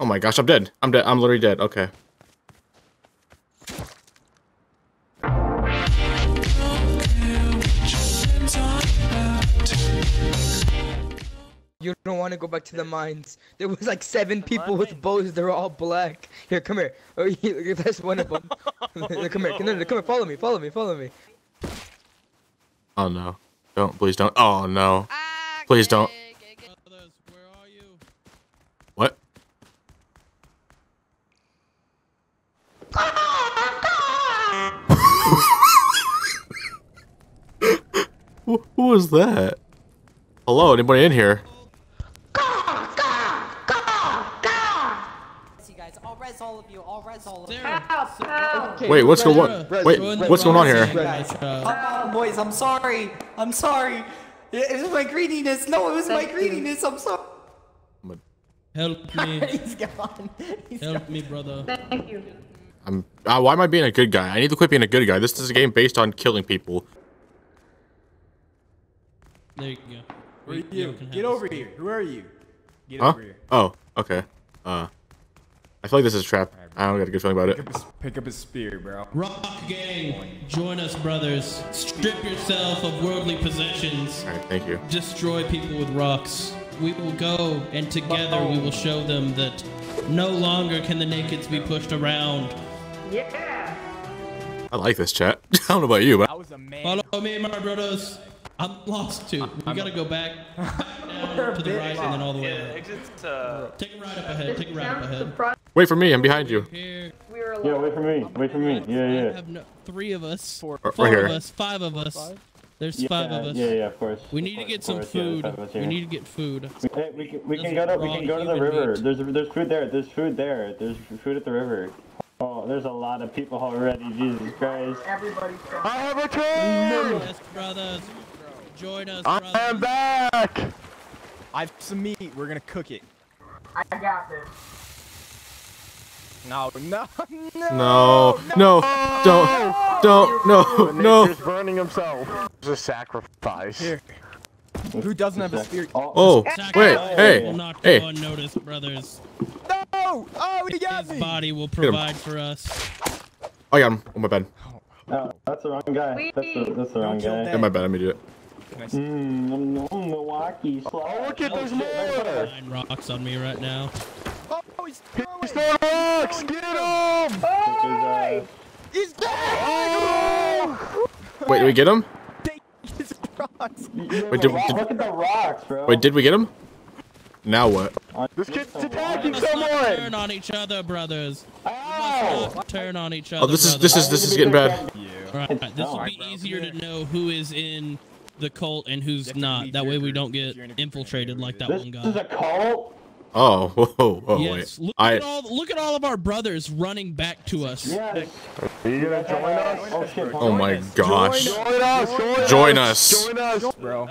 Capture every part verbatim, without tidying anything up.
Oh my gosh, I'm dead. I'm dead. I'm literally dead. Okay. You don't want to go back to the mines. There was like seven people with bows. They're all black. Here, come here. Oh, that's one of them. Come here. Come here. Come here. Follow me. Follow me. Follow me. Oh no! Don't. Please don't. Oh no! Please don't. What? Who was that? Hello? Anybody in here? All of you, all res, all of you. Help, help. Wait, what's going on? Wait, what's going on here? Oh, boys, I'm sorry. I'm sorry. It was my greediness. No, it was my greediness. I'm sorry. Help me. He's gone. He's Help gone. me, brother. Thank you. I'm. Uh, why am I being a good guy? I need to quit being a good guy. This is a game based on killing people. There you go. Where are you? Get over here. Who are you? Get huh? over here. Oh, okay. Uh. I feel like this is a trap. I don't got a good feeling about it. Pick up his, pick up his spear, bro. Rock Gang, join us, brothers. Strip yourself of worldly possessions. All right, thank you. Destroy people with rocks. We will go, and together we will show them that no longer can the nakeds be pushed around. Yeah. I like this chat. I don't know about you, but I was a man. Follow me, my brothers. I'm lost too. We I'm gotta go back down to the right lost. and then all the way yeah, up. Just, uh, take a right up ahead. Take a right up ahead. Wait for me. I'm behind you. Here. We were yeah, wait for me. Wait for me. Yeah, yeah. I have no, three of us. Four, four right of us. Five of us. Five? There's yeah, five of us. Yeah, yeah, of course. We need course, to get some course, food. Yeah, us, yeah. We need to get food. We can we can, we can go to we can go to the river. Meat. There's there's food there. There's food there. There's food at the river. Oh, there's a lot of people already. Jesus Christ. Everybody. I have a turn. Yes, brothers. Join us, brother. I am back! I have some meat. We're gonna cook it. I got this. No, no, no, no, no, don't, don't, no, no. He's burning himself. It's a sacrifice. Here. Who doesn't have a spear? Oh, wait, hey, hey. Will not go brothers. No! Oh, he got me! His body will provide for us. I got him. Oh, my bad. No, that's the wrong guy. That's the, that's the wrong guy. Yeah, my bad. I'm an idiot. Mmm, I'm Milwaukee. Oh, look at there's more! Nine rocks on me right now. Oh, he's throwing, he's throwing rocks! Get him! Oh, he's dead! Wait, did we get him? These rocks. Wait, did, did, look at the rocks, bro. Wait, did we get him? Now what? This kid's attacking someone! Let's not turn on each other, brothers. Ow! Let's turn on each other. Oh, this is this is this is getting bad. All right, this will be easier to know who is in the cult and who's not. That way we don't get infiltrated like that one guy. This is a cult? Oh, whoa, whoa, yes. wait. Look, I... at all, look at all of our brothers running back to us. Yes. Are you gonna join us? Oh, shit. oh my join gosh. Join us! Join us! Join us! Join us. Bro.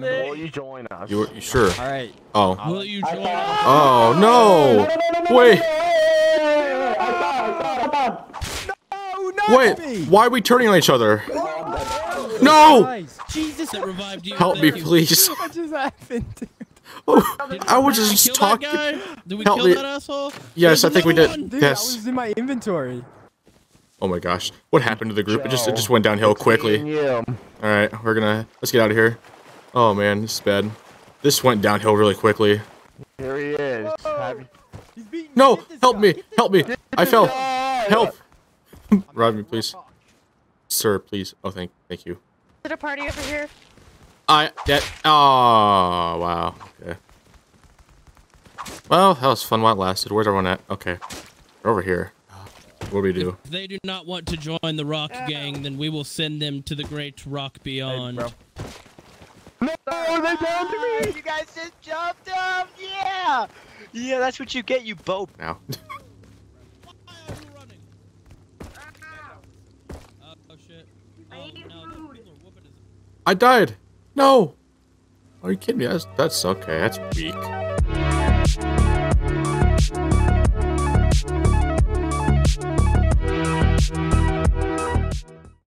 Will you join us? You, you sure? All right. Oh. Will you join us? Oh, no! no, no, no wait! No, no, wait, me. Why are we turning on each other? No! Jesus, that revived you. Help me, please. What just happened, dude? Oh, I was just talking. Did we kill that asshole? Yes, I think we did. Yes. I was in my inventory. Oh my gosh, what happened to the group? It just it just went downhill quickly. Yeah. All right, we're gonna let's get out of here. Oh man, this is bad. This went downhill really quickly. Here he is. No, help me, help me. I fell. Help. Rob me, please. Sir, please. Oh, thank, thank you. Is it a party over here? I that. Oh wow. Okay. Well, that was fun while it lasted. Where's everyone at? Okay, we're over here. What do we do? If they do not want to join the Rock Gang, then we will send them to the Great Rock Beyond. Hey, no, they down to me. You guys just jumped them. Yeah. Yeah, that's what you get, you boat. Now. I died. No. Are you kidding me? That's, that's okay. That's weak.